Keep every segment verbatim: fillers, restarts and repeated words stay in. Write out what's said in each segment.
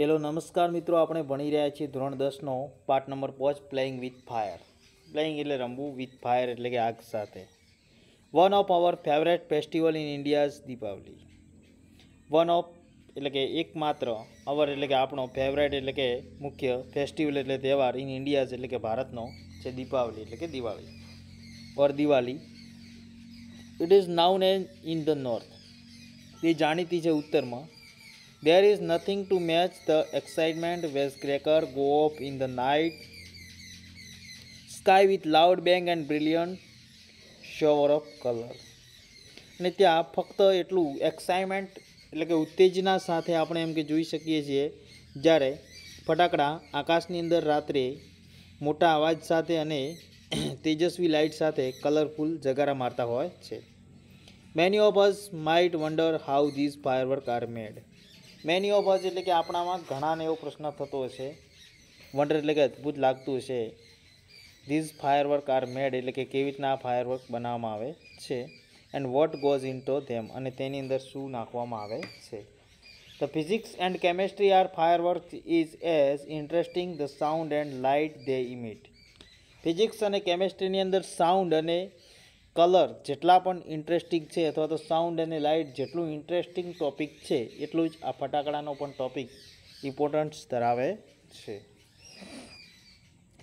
Hello નમસ્કાર મિત્રો, આપણે ભણી રહ્યા છીએ ધોરણ દસ નો પાઠ નંબર પાંચ પ્લેઇંગ વિથ ફાયર. પ્લેઇંગ એટલે રમવું, વિથ ફાયર એટલે કે આગ સાથે. One of our favourite festival in India is Deepavali. One of એટલે કે એકમાત્ર, અવર એટલે કે આપણો, ફેવરેટ એટલે કે મુખ્ય, ફેસ્ટિવલ એટલે તહેવાર, ઇન ઇન્ડિયાઝ એટલે કે ભારતનો, છે દીપાવલી એટલે કે Diwali or Diwali. It is known and in the north, તે જાણીતી છે ઉત્તરમાં. There is nothing to match the excitement. Firecracker go off in the night sky with loud bang and brilliant shower of color. અને ત્યાં ફક્ત એટલું એક્સાઇટમેન્ટ એટલે કે ઉત્તેજના સાથે આપણે એમ કે જોઈ શકીએ છીએ, જ્યારે ફટાકડા આકાશની અંદર રાત્રે મોટા અવાજ સાથે અને તેજસ્વી લાઇટ સાથે કલરફુલ જગારા મારતા હોય છે. Many of us might wonder how these fireworks are made. Many of us એટલે કે આપણામાં ઘણાને એવો પ્રશ્ન થતો હશે, વંડર એટલે કે અદ્ભુત લાગતું હશે, ધીઝ ફાયરવર્ક આર મેડ એટલે કે કેવી રીતના આ ફાયરવર્ક બનાવવામાં આવે છે. And what goes into them, અને તેની અંદર શું નાખવામાં આવે છે. The physics and chemistry are firework is as interesting the sound and light they emit. Physics અને કેમેસ્ટ્રીની અંદર સાઉન્ડ અને કલર જેટલા પણ ઇન્ટરેસ્ટિંગ છે, અથવા તો સાઉન્ડ અને લાઇટ જેટલું ઇન્ટરેસ્ટિંગ ટૉપિક છે, એટલું જ આ ફટાકડાનો પણ ટૉપિક ઇમ્પોર્ટન્સ ધરાવે છે.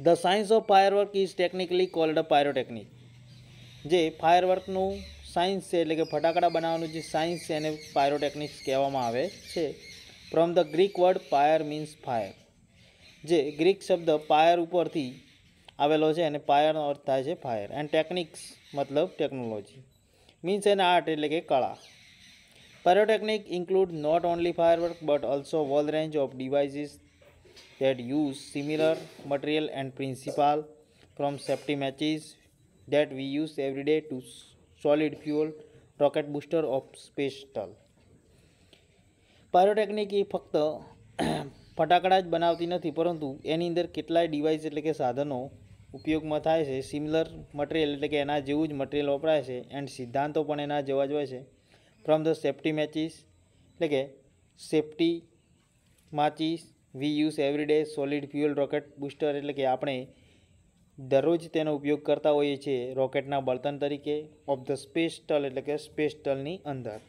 The science of firework is technically called a pyrotechnic. જે ફાયરવર્કનું સાયન્સ છે એટલે કે ફટાકડા બનાવવાનું જે સાયન્સ છે એને પાયરોટેકનિક્સ કહેવામાં આવે છે. From the Greek word pyr means fire, જે ગ્રીક શબ્દ પાયર ઉપરથી આવેલો છે અને પાયરનો અર્થ થાય છે ફાયર. એન્ડ ટેકનિક્સ મતલબ ટેકનોલોજી, મીન્સ એન આર્ટ એટલે કે કળા. Pyrotechnic include not only firework but also all range of devices that use similar material and principle, from safety matches that we use every day to solid fuel rocket booster of space Atal. Pyrotechnic એ ફક્ત ફટાકડા જ બનાવતી નથી, પરંતુ એની અંદર કેટલાય device એટલે કે સાધનો ઉપયોગમાં થાય છે. સિમિલર મટીરિયલ એટલે કે એના જેવું જ મટીરિયલ વપરાય છે. એન્ડ સિદ્ધાંતો પણ એના જેવા જ હોય છે. ફ્રોમ ધ સેફ્ટી મેચીસ એટલે કે safety માચીસ we use every day, solid fuel rocket booster એટલે કે આપણે દરરોજ તેનો ઉપયોગ કરતા હોઈએ છીએ રોકેટના બળતણ તરીકે. ઓફ ધ સ્પેસ ટલ એટલે કે સ્પેસ ટલની અંદર.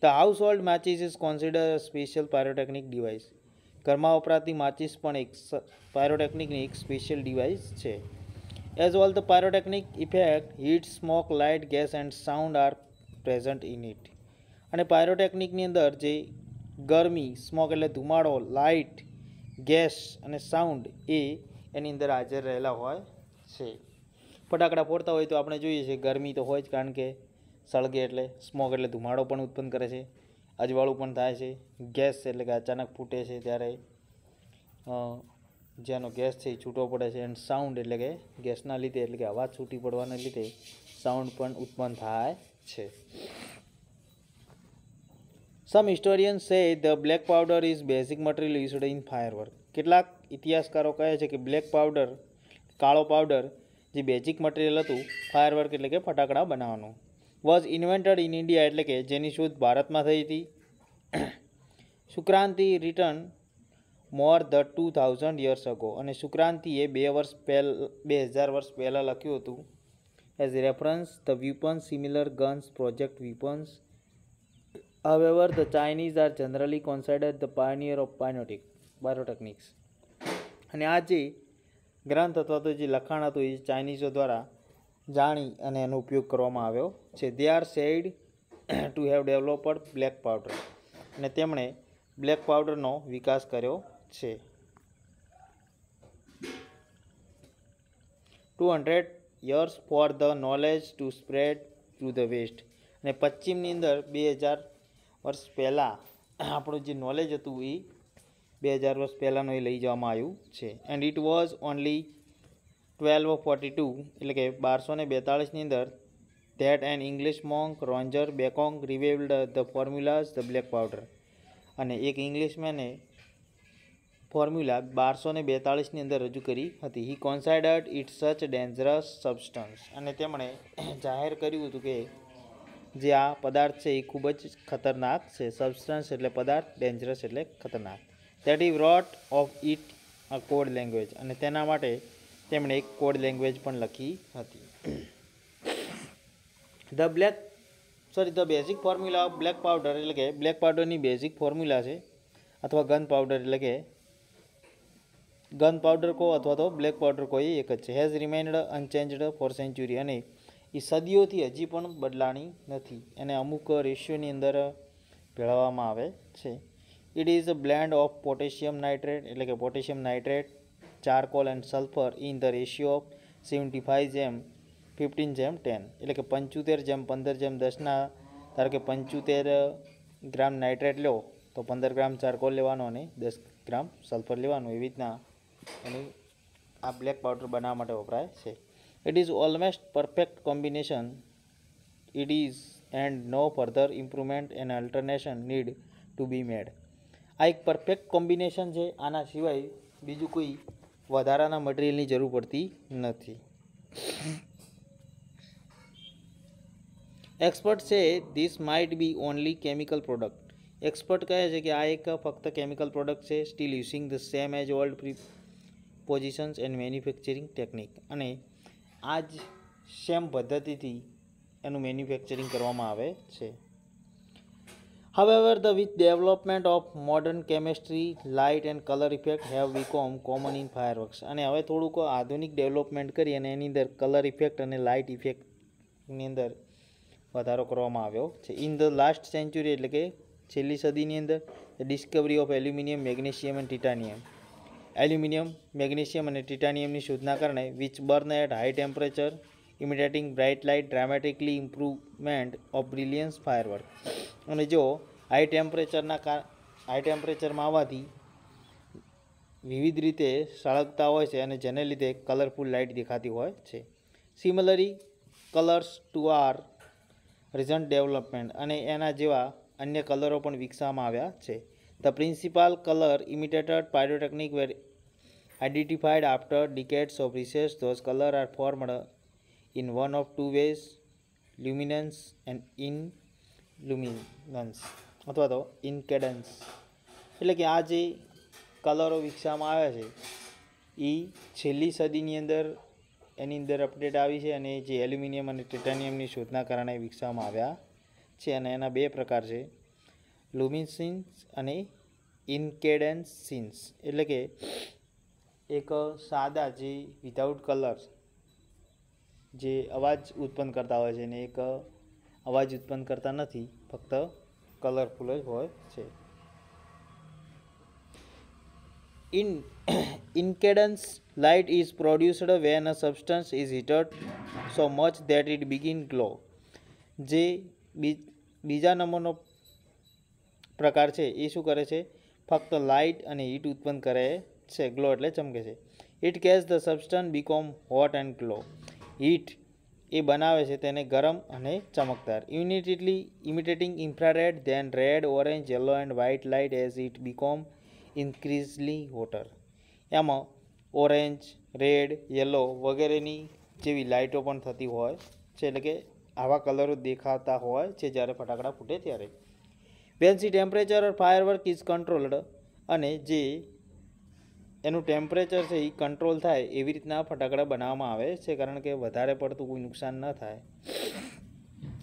The household matches is consider special pyrotechnic device. ઘરમાં વપરાતી માચીસ પણ એક પાયરોટેકનિકની એક સ્પેશિયલ ડિવાઇસ છે. As all the pyrotechnic effect heat, smoke, light, gas and sound are present in it. અને પાયરોટેકનિકની અંદર જે ગરમી, સ્મોક એટલે ધુમાડો, લાઇટ, ગેસ અને સાઉન્ડ એ એની અંદર હાજર રહેલા હોય છે. ફટાકડા ફોડતા હોય તો આપણે જોઈએ છીએ ગરમી તો હોય જ, કારણ કે સળગે એટલે સ્મોક એટલે ધુમાડો પણ ઉત્પન્ન કરે છે, અજવાળું પણ થાય છે. ગેસ એટલે કે અચાનક ફૂટે છે ત્યારે જેનો ગેસ છે એ છૂટો પડે છે. એન્ડ સાઉન્ડ એટલે કે ગેસના લીધે એટલે કે અવાજ છૂટી પડવાને લીધે સાઉન્ડ પણ ઉત્પન્ન થાય છે. Some historians say the black powder is basic material used in firework. કેટલાક ઇતિહાસકારો કહે છે કે બ્લેક પાવડર, કાળો પાવડર, જે બેઝિક મટીરિયલ હતું ફાયરવર્ક એટલે કે ફટાકડા બનાવવાનું, વોઝ ઇન્વેન્ટેડ ઇન ઇન્ડિયા એટલે કે જેની શોધ ભારતમાં થઈ હતી. Sukranti return more the two thousand years ago. અને સુક્રાંતિએ બે વર્ષ પહેલ બે હજાર વર્ષ પહેલાં લખ્યું હતું. As reference the weapons similar guns project weapons. However the Chinese are generally considered the pioneer of pyrotech biotechnics. અને આ જે ગ્રંથ અથવા તો જે લખાણ હતું એ ચાઇનીઝો દ્વારા જાણી અને એનો ઉપયોગ કરવામાં આવ્યો છે. They are said to have developed black powder. અને તેમણે બ્લેક પાવડરનો વિકાસ કર્યો છે. Two hundred years for the knowledge to spread to the west. અને પશ્ચિમની અંદર બે હજાર વર્ષ પહેલાં આપણું જે નોલેજ હતું એ બે હજાર વર્ષ પહેલાંનું એ લઈ જવામાં આવ્યું છે. And it was only twelve forty two એટલે કે બારસો ને બેતાળીસની અંદર that an English monk Roger Bacon revealed the formulas the black powder. અને એક ઇંગ્લિશમેને ફોર્મ્યુલા બારસો ને બેતાળીસની અંદર રજૂ કરી હતી. He considered it such dangerous substance. અને તેમણે જાહેર કર્યું હતું કે જે આ પદાર્થ છે એ ખૂબ જ ખતરનાક છે. સબસ્ટન્સ એટલે પદાર્થ, ડેન્જરસ એટલે ખતરનાક. that he wrote of it a code language. અને તેના માટે તેમણે એક કોડ લેંગ્વેજ પણ લખી હતી. The black sorry the basic formula of black powder એટલે કે બ્લેક પાવડરની બેઝિક ફોર્મ્યુલા છે અથવા ગન પાવડર એટલે કે ગન પાવડર કો અથવા તો બ્લેક પાવડર કોઈ એક જ છે. Has remained unchanged for century અને એ સદીઓથી હજી પણ બદલાણી નથી અને અમુક રેશિયોની અંદર ભેળવવામાં આવે છે. It is a blend of potassium nitrate એટલે કે potassium nitrate charcoal and sulfur in the ratio of seventy-five જેમ fifteen જેમ ten એટલે કે પંચોતેર જેમ પંદર જેમ દસ ના ધારો કે પંચોતેર ગ્રામ નાઇટ્રેટ લો તો પંદર ગ્રામ ચારકોલ લેવાનો અને દસ ગ્રામ સલ્ફર લેવાનું. એવી રીતના એની આ બ્લેક પાવડર બનાવવા માટે વપરાય છે. It is almost perfect combination it is and no further improvement and alternation need to be made. આ એક પરફેક્ટ કોમ્બિનેશન છે. આના સિવાય બીજું કોઈ વધારાના મટીરિયલની જરૂર પડતી નથી. એક્સપર્ટ છે this might be only chemical product. Expert કહે છે કે આ એક ફક્ત કેમિકલ પ્રોડક્ટ છે. Still using the same as old pre positions and manufacturing technique અને આ જ સેમ પદ્ધતિથી એનું મેન્યુફેક્ચરિંગ કરવામાં આવે છે. However, the with development of modern chemistry, light and color effect have become common in fireworks. અને હવે થોડુંક આધુનિક ડેવલપમેન્ટ કરી અને એની અંદર કલર ઇફેક્ટ અને લાઇટ ઇફેક્ટની અંદર વધારો કરવામાં આવ્યો છે. ઇન ધ લાસ્ટ સેન્ચુરી એટલે કે છેલ્લી સદીની અંદર the discovery of aluminium magnesium and titanium aluminium magnesium અને ટિટાનિયમની શોધના કારણે which burn at high temperature imitating bright light dramatically improvement of brilliance firework. અને જો હાઈ ટેમ્પરેચરના કાર હાઈ ટેમ્પરેચરમાં આવવાથી વિવિધ રીતે સળગતા હોય છે અને જેને લીધે કલરફુલ લાઇટ દેખાતી હોય છે. Similarly colours too are recent development અને એના જેવા અન્ય કલરો પણ વિકસાવવામાં આવ્યા છે. The principal colour imitated pyrotechnic were identified after decades of research those colour are formed in one of two ways luminance and in luminance અથવા તો ઇનકેડન્સ એટલે કે આ જે કલરો વિકસાવવામાં આવ્યા છે એ છેલ્લી સદીની અંદર એની અંદર અપડેટ આવી છે અને જે એલ્યુમિનિયમ અને ટિટાનિયમની શોધના કારણે વિકસાવવામાં આવ્યા છે. અને એના બે પ્રકાર છે લ્યુમિનસિન્સ અને ઇનકેડન્સિન્સ એટલે કે એક સાદા જે વિધાઉટ કલર જે અવાજ ઉત્પન્ન કરતા હોય છે અને એક અવાજ ઉત્પન્ન કરતા નથી ફક્ત કલરફુલ જ હોય છે. In incandescent light is produced when a substance is heated so much that it begin glow. જે બીજા નંબરનો પ્રકાર છે એ શું કરે છે ફક્ત લાઇટ અને હીટ ઉત્પન્ન કરે છે. ગ્લો એટલે ચમકે છે. It catch the substance become hot and glow. Heat એ બનાવે છે તેને ગરમ અને ચમકદાર. Immediately imitating infrared then red orange yellow and white light as it become increasingly hotter. એમાં ઓરેન્જ રેડ યલો વગેરેની જેવી લાઇટો પણ થતી હોય છે એટલે કે આવા કલરો દેખાતા હોય છે જ્યારે ફટાકડા ફૂટે ત્યારે. When C temperature or firework is controlled અને જે એનું ટેમ્પરેચર છે એ કંટ્રોલ થાય એવી રીતના ફટાકડા બનાવવામાં આવે છે કારણ કે વધારે પડતું કોઈ નુકસાન ન થાય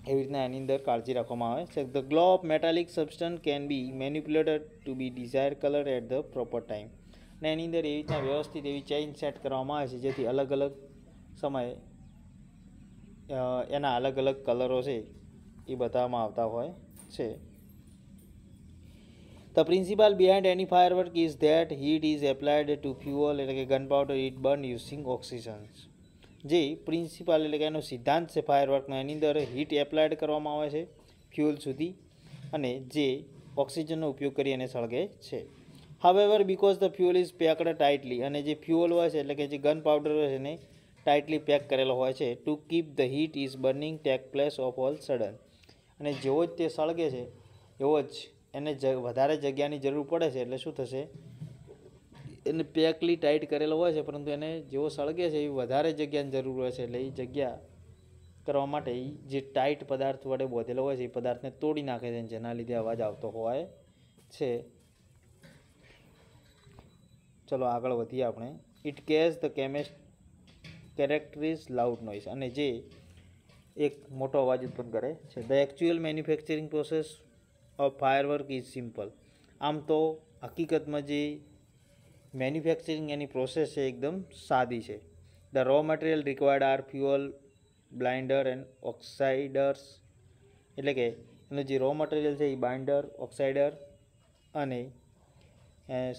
એવી રીતના એની અંદર કાળજી રાખવામાં આવે છે. The glow of metallic substance can be manipulated to be desire colour at the proper time અને એની અંદર એવી રીતના વ્યવસ્થિત એવી ચેઇન સેટ કરવામાં આવે છે જેથી અલગ અલગ સમયે એના અલગ અલગ કલરો છે એ બતાવવામાં આવતા હોય છે. The principle behind any firework is that heat is applied to fuel એટલે કે gunpowder it burn using oxygen. જે પ્રિન્સિપાલ એટલે કે એનો સિદ્ધાંત છે ફાયરવર્કનો એની અંદર હીટ એપ્લાયડ કરવામાં આવે છે ફ્યુઅલ સુધી અને જે ઓક્સિજનનો ઉપયોગ કરી અને સળગે છે. However, because the fuel is packed tightly અને જે ફ્યુઅલ હોય છે એટલે કે જે ગન પાવડર હોય છે એને ટાઇટલી પેક કરેલો હોય છે to keep the heat is burning take place of all sudden અને જેવો જ તે સળગે છે એવો જ એને જ વધારે જગ્યાની જરૂર પડે છે એટલે શું થશે એને પેકલી ટાઈટ કરેલો હોય છે પરંતુ એને જેવો સળગે છે એ વધારે જગ્યાની જરૂર હોય છે એટલે એ જગ્યા કરવા માટે એ જે ટાઈટ પદાર્થ વડે બોધેલો હોય છે એ પદાર્થને તોડી નાખે છે જેના લીધે અવાજ આવતો હોય છે. चलो आगळ वधीए आपणे it catch the chemist characteristics loud noise अने जे एक मोटो अवाज उत्पन्न करे छे। The actual manufacturing process of firework is simple. आम तो हकीकत में जी मैन्युफेक्चरिंग एनी प्रोसेस है एकदम सादी है। The raw material required are fuel binder and oxidisers एटले के एनो जे रॉ मटेरियल है बाइंडर ऑक्साइडर अने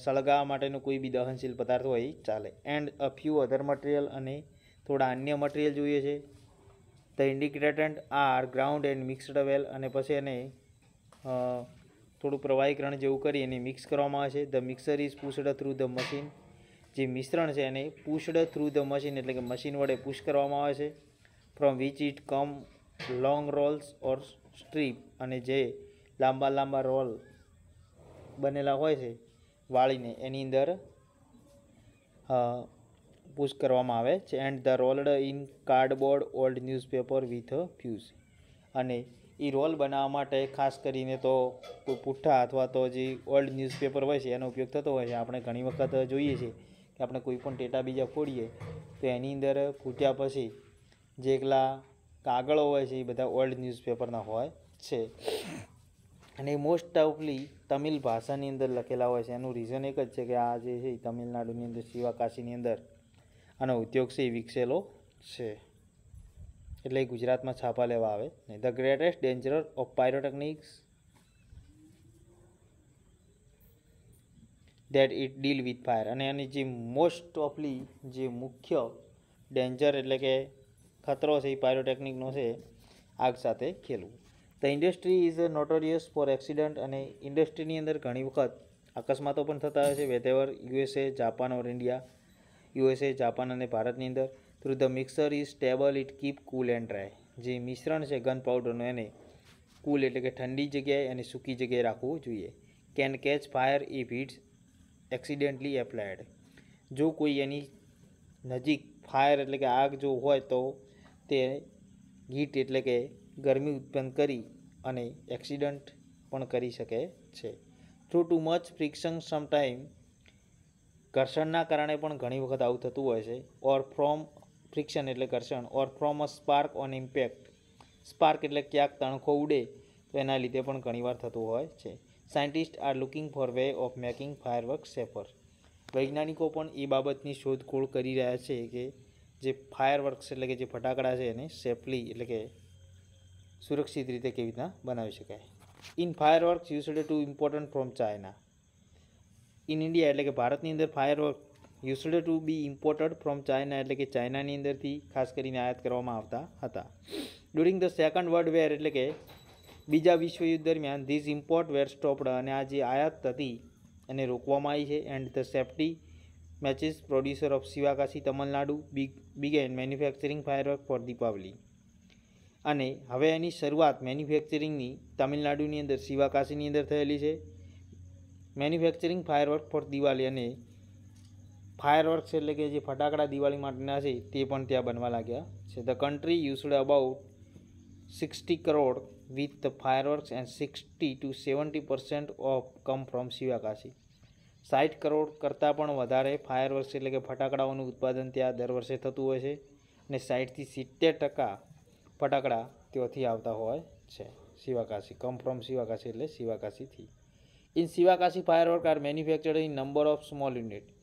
सळगावा माटेनो कोई बी दहनशील पदार्थ होय चाले and a few other material अने थोड़ा अन्य मटेरियल जोईए छे। The indicated are ground and mixed well अने पछी एने થોડું પ્રવાહીકરણ જેવું કરી એને મિક્સ કરવામાં આવે છે। The mixer is pushed through the machine. જે મિશ્રણ છે એને પુશ્ડ થ્રુ ધ મશીન એટલે કે મશીન વડે પુશ કરવામાં આવે છે। From which it come long rolls or strip અને જે લાંબા લાંબા રોલ બનેલા હોય છે વાળીને એની અંદર પુશ કરવામાં આવે છે। And the rolled in cardboard old newspaper with a fuse અને એ રોલ બનાવવા માટે ખાસ કરીને તો કોઈ પુઠ્ઠા અથવા તો જે ઓલ્ડ ન્યૂઝપેપર હોય છે એનો ઉપયોગ થતો હોય છે। આપણે ઘણી વખત જોઈએ છીએ કે આપણે કોઈ પણ ટેટા બીજા ફોડીએ તો એની અંદર ફૂટ્યા પછી જે એકલા કાગળો હોય છે એ બધા ઓલ્ડ ન્યૂઝપેપરના હોય છે અને મોસ્ટ ઓફલી તમિલ ભાષાની અંદર લખેલા હોય છે। એનું રીઝન એક જ છે કે આ જે છે એ તમિલનાડુની અંદર શિવાકાશીની અંદર આનો ઉદ્યોગ છે એ વિકસેલો છે એટલે ગુજરાતમાં છાપા લેવા આવે નહીં। The greatest danger of pyrotechnics that it deal with fire અને એની જે મોસ્ટ ઓફલી જે મુખ્ય ડેન્જર એટલે કે ખતરો છે એ પાયરોટેકનિકનો છે આગ સાથે ખેલવું। The industry is a notorious for accident અને ઇન્ડસ્ટ્રીની અંદર ઘણી વખત અકસ્માતો પણ થતા હોય છે। Whether USA Japan or India USA Japan અને ભારતની અંદર through the mixer is stable it keep cool and dry जे मिश्रण है गन पाउडरनु एने कूल एटले के ठंडी जगह एने सूकी जगह राखवू जोईए। Can catch fire if it's accidentally applied जो कोई एनी नजीक फायर एटले के आग जो होय तो ते हीट एटले के गरमी उत्पन्न करी अने एक्सिडेंट पण करी शके छे। Through too much friction sometime घर्षणना कारणे पण घणी वखत आवुं थतुं होय छे। और फ्रॉम फ्रिक्शन एटले घर्षण or from a spark on impact spark एटले क्यांक तणखो उड़े तो एना लीधे पण घणीवार थतुं होय छे। Scientist are looking for way of making firework safer वैज्ञानिको पण ए बाबतनी शोधखोळ करी रह्या छे के जे फायरवर्क्स एटले के जे फटाकड़ा छे एने सेफली एटले के सुरक्षित रीते केवी रीतना बनावी शकाय। In fireworks used to important from China in India एटले के भारतनी अंदर firework used to be imported from China एटले के चाइनानी अंदरथी खास करीने आयात करवामां आवता हता। During the second world war एटले के बीजा विश्वयुद्ध दरमियान धीज इम्पोर्ट वेर स्टॉप्ड अने आ जे आयात थती एने रोकवामां आवी छे। And the safety matches producer of Sivakasi Tamil Nadu began manufacturing firework for Deepavali अने हवे एनी शरूआत मेन्युफेक्चरिंगनी तमिलनाडुनी अंदर शिवाकाशीनी अंदर थयेली छे। मेन्युफेक्चरिंग फायरवर्क फॉर दिवाली अने फायरवर्क्स एटले के जे फटाकड़ा दिवाली माटेना छे ते पण त्यां बनवा लाग्या छे। The country used about sixty crore with the fireworks and sixty to seventy percent of come from Sivakasi साठ करोड़ करता पण वधारे फायरवर्क्स एटले के फटाकड़ाओनुं उत्पादन त्यां दर वर्षे थतुं होय छे अने साठ थी सित्तेर टका फटाकड़ा त्यांथी आवता होय छे। शिवाकाशी कम फ्रॉम शिवाकाशी एटले शिवाकाशीथी। In Sivakasi firework are manufactured in number of small unit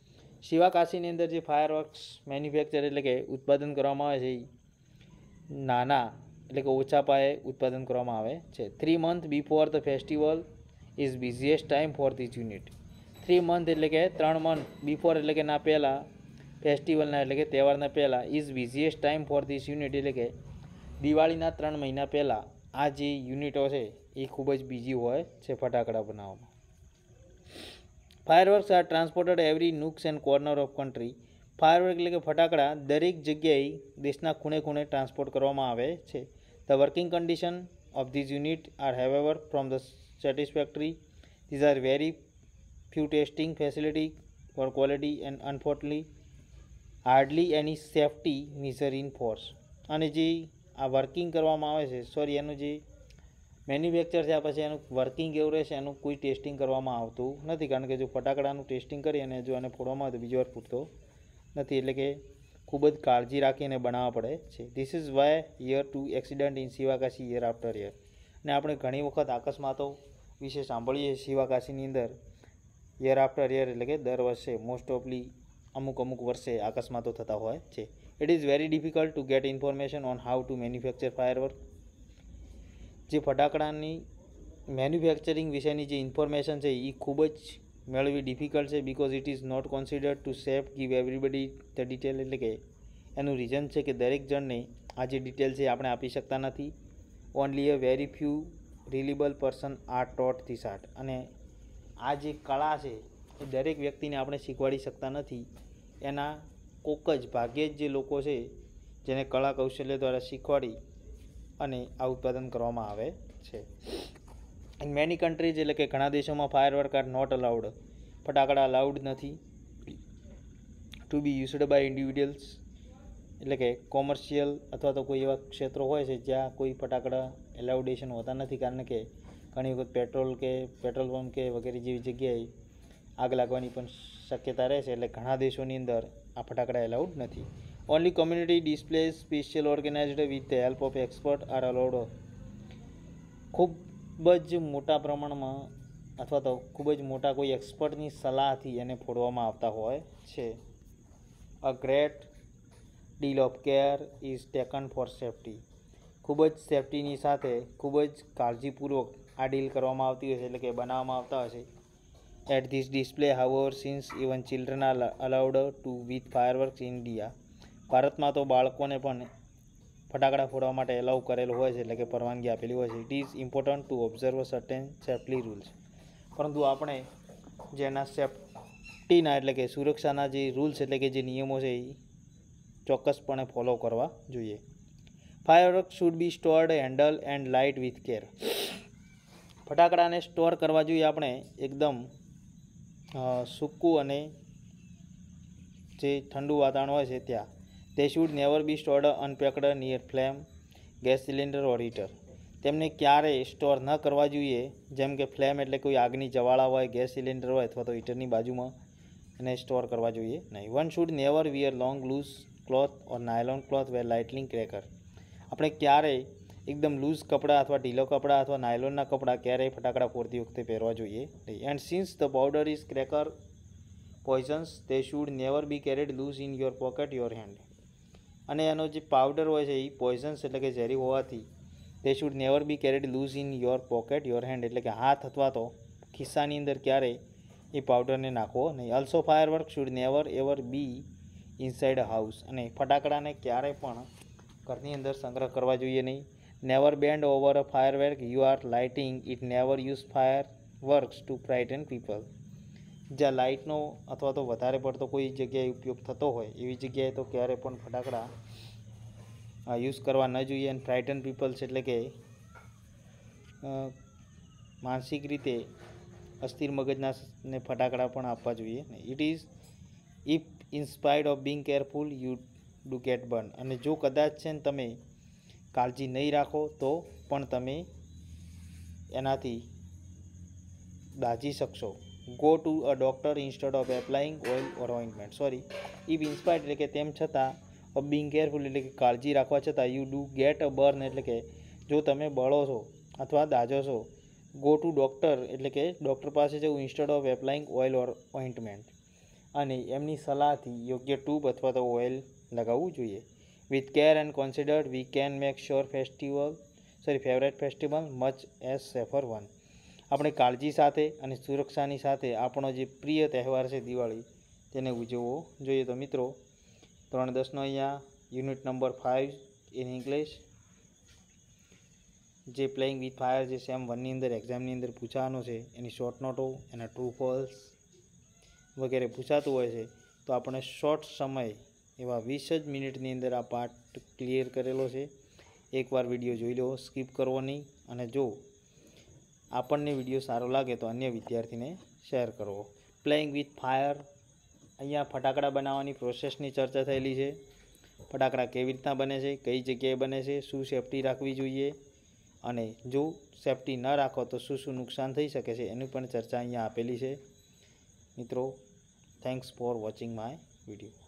शिवाकाशीनी अंदर जे फायरवर्क्स मेन्युफेक्चर एटले के उत्पादन करवामां आवे छे नाना एटले के ओछा पाये उत्पादन करवामां आवे छे। Three month before the festival is busiest time for this unit three month एटले के त्रण मंथ बिफोर एटले के ना पहेला फेस्टिवलना एटले के तहेवारना पहेला is busiest time for this unit एटले के दिवाळीना त्रण महीना पहेला आ जे यूनिटो छे ए खूब ज बिजी होय छे फटाकड़ा बनाववामां। Fireworks are transported every nooks and corner of country firework एटले के फटाकड़ा दरेक जग्याए देशना खूणे खूणे ट्रांसपोर्ट करवामां आवे छे। The working condition of these unit are however from the satisfactory these are very few testing facility for quality and unfortunately hardly any safety measure in force अने जे आ working करवामां आवे छे सॉरी एनुं जे મેન્યુફેક્ચર થયા પછી એનું વર્કિંગ એવું રહેશે, એનું કોઈ ટેસ્ટિંગ કરવામાં આવતું નથી, કારણ કે જો ફટાકડાનું ટેસ્ટિંગ કરી અને જો એને ફોડવામાં આવે તો બીજી વાર ફૂટતો નથી, એટલે કે ખૂબ જ કાળજી રાખીને બનાવવા પડે છે. This is why year to accident in Sivakasi year after year. અને આપણે ઘણી વખત અકસ્માતો વિશે સાંભળીએ સિવાકાશીની અંદર યર આફ્ટર યર, એટલે કે દર વર્ષે મોસ્ટ ઓફલી અમુક અમુક વર્ષે અકસ્માતો થતા હોય છે. It is very difficult to get information on how to manufacture firework. જે ફટાકડાની મેન્યુફેક્ચરિંગ વિશેની જે ઇન્ફોર્મેશન છે એ ખૂબ જ મેળવી ડિફિકલ્ટ છે, because it is not considered to safe give everybody the detail. એટલે કે એનું રીઝન છે કે દરેક જણને આ જે ડિટેલ છે આપણે આપી શકતા નથી. Only a very few reliable person are taught this art. અને આ જે કળા છે એ દરેક વ્યક્તિને આપણે શીખવાડી શકતા નથી, એના કોક જ ભાગ્યે જ જે લોકો છે જેને કળા કૌશલ્ય દ્વારા શીખવાડી અને આ ઉત્પાદન કરવામાં આવે છે. ઇન મેની કન્ટ્રીઝ, એટલે કે ઘણા દેશોમાં ફાયરવર્ક આર નોટ અલાઉડ, ફટાકડા અલાઉડ નથી to be used by individuals. એટલે કે કોમર્શિયલ અથવા તો કોઈ એવા ક્ષેત્રો હોય છે જ્યાં કોઈ ફટાકડા એલાઉડેશન હોતા નથી, કારણ કે ઘણી વખત પેટ્રોલ કે પેટ્રોલ પંપ કે વગેરે જેવી જગ્યાએ આગ લાગવાની પણ શક્યતા રહે છે, એટલે ઘણા દેશોની અંદર આ ફટાકડા એલાઉડ નથી. Only community displays special organized with the help of expert are allowed. ખૂબ જ મોટા પ્રમાણમાં અથવા તો ખૂબ જ મોટા કોઈ એક્સપર્ટની સલાહથી એને ફોડવામાં આવતા હોય છે. A great deal of care is taken for safety. ખૂબ જ સેફ્ટીની સાથે ખૂબ જ કાળજીપૂર્વક આ ડીલ કરવામાં આવતી હોય છે, એટલે કે બનાવવામાં આવતા હોય છે. At this display however since even children are allowed to with fireworks in India. ભારતમાં તો બાળકોને પણ ફટાકડા ફોડવા માટે એલાઉ કરેલું હોય છે, એટલે કે પરવાનગી આપેલી હોય છે. It is important to observe certain safety rules. પરંતુ આપણે જેના સેફ્ટીના એટલે કે સુરક્ષાના જે રૂલ્સ એટલે કે જે નિયમો છે એ ચોક્કસપણે ફોલો કરવા જોઈએ. Firework should be stored handle and light with care. ફટાકડાને સ્ટોર કરવા જોઈએ આપણે એકદમ સૂકું અને જે ઠંડુ વાતાવરણ હોય છે ત્યાં. They should never be stored unpacked near flame, gas cylinder or heater. તેમને ક્યારેય સ્ટોર ન કરવા જોઈએ, જેમ કે ફ્લેમ એટલે કોઈ આગની જવાળા હોય, ગેસ સિલિન્ડર હોય અથવા તો હીટરની બાજુમાં એને સ્ટોર કરવા જોઈએ નહીં. One should never wear long loose cloth or nylon cloth where lighting cracker. આપણે ક્યારેય એકદમ લૂઝ કપડાં અથવા ઢીલો કપડાં અથવા નાયલોનના કપડાં ક્યારેય ફટાકડા ફોડતી વખતે પહેરવા જોઈએ નહીં. And since the powder is cracker poisons, they should never be carried loose in your pocket your hand. અને એનો જે પાવડર હોય છે એ પોઈઝન્સ એટલે કે ઝેરી હોવાથી તે should never be carried loose in your pocket your hand, એટલે કે હાથ અથવા તો ખિસ્સાની અંદર ક્યારેય એ પાવડરને નાખવો નહીં. Also firework should never ever be inside a house. અને ફટાકડાને ક્યારેય પણ ઘરની અંદર સંગ્રહ કરવા જોઈએ નહીં. Never bend over a firework you are lighting it, never use fireworks to frighten people. જ્યાં લાઇટનો અથવા તો વધારે પડતો કોઈ જગ્યાએ ઉપયોગ થતો હોય એવી જગ્યાએ તો ક્યારે પણ ફટાકડા યુઝ કરવા ન જોઈએ. અને ફ્રાઇટન પીપલ્સ એટલે કે માનસિક રીતે અસ્થિર મગજનાને ફટાકડા પણ આપવા જોઈએ. It is if inspired of being careful you do get burn. અને જો કદાચ છે ને તમે કાળજી નહીં રાખો તો પણ તમે એનાથી દાઝી શકશો. Go to a doctor instead of applying oil or ointment. Sorry, if inspired એટલે કે તેમ છતાં, of being careful એટલે કે કાળજી રાખવા છતાં, you do get a burn એટલે કે જો તમે બળો છો અથવા દાજો છો, go to doctor એટલે કે ડૉક્ટર પાસે જવું instead of applying oil or ointment. અને એમની સલાહથી યોગ્ય ટ્યુબ અથવા તો ઓઇલ લગાવવું જોઈએ. With care and considered we can make sure festival, sorry favorite festival much as safer one. આપણે કાળજી સાથે અને સુરક્ષાની સાથે આપણો જે પ્રિય તહેવાર છે દિવાળી તેને ઉજવવો જોઈએ. તો મિત્રો ધોરણ દસનો અહીંયા unit number five in English જે પ્લેઇંગ વિથ ફાયર જે સેમ વનની અંદર એક્ઝામની અંદર પૂછાવાનો છે એની શોર્ટ નોટો, એના ટ્રુ ફોલ્સ વગેરે પૂછાતું હોય છે, તો આપણે શોર્ટ સમય એવા વીસ જ મિનિટની અંદર આ પાર્ટ ક્લિયર કરેલો છે. એકવાર વિડીયો જોઈ લો, સ્કીપ કરવો નહીં. અને જો આપણને વિડીયો સારો લાગે તો અન્ય વિદ્યાર્થીને શેર કરવો. પ્લેઇંગ વિથ ફાયર, અહીંયા ફટાકડા બનાવવાની પ્રોસેસની ચર્ચા થયેલી છે. ફટાકડા કેવી રીતના બને છે, કઈ જગ્યાએ બને છે, શું સેફ્ટી રાખવી જોઈએ, અને જો સેફ્ટી ન રાખો તો શું શું નુકસાન થઈ શકે છે એની પણ ચર્ચા અહીંયા આપેલી છે મિત્રો. Thanks for watching my video.